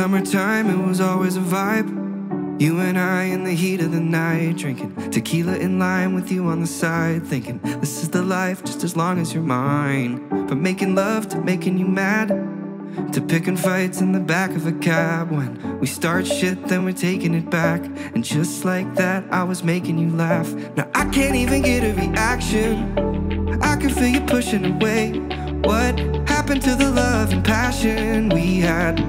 summertime, it was always a vibe. You and I in the heat of the night, drinking tequila in line with you on the side, thinking this is the life just as long as you're mine. From making love to making you mad, to picking fights in the back of a cab. When we start shit, then we're taking it back. And just like that, I was making you laugh. Now I can't even get a reaction, I can feel you pushing away. What happened to the love and passion we had?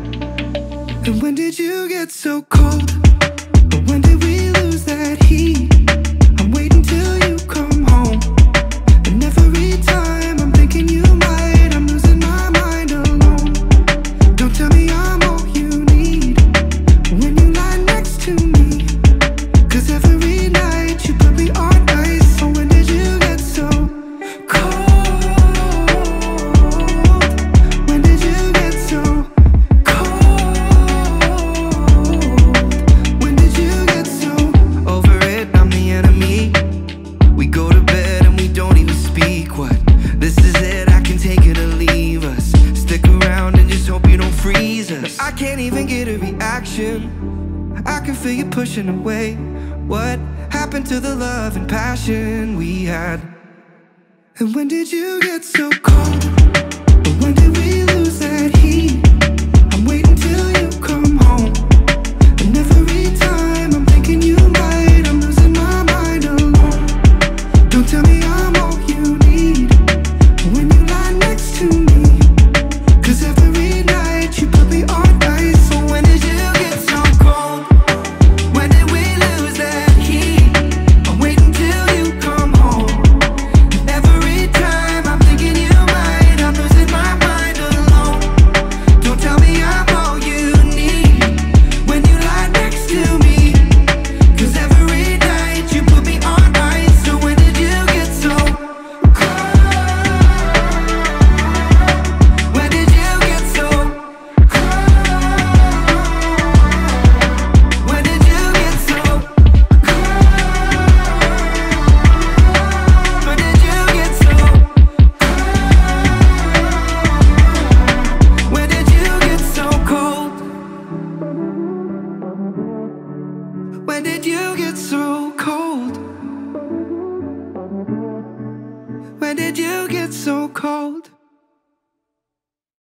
And when did you get so cold? Or when did we lose that heat? I'm waiting till you come home, and every time I'm thinking you might. I'm losing my mind alone. Don't tell me I'm all you need when you lie next to me, 'cause every night you put me on ice. Oh, when did you get so cold? I can't even get a reaction, I can feel you pushing away. What happened to the love and passion we had? And when did you get so cold? Or when did we lose that heat?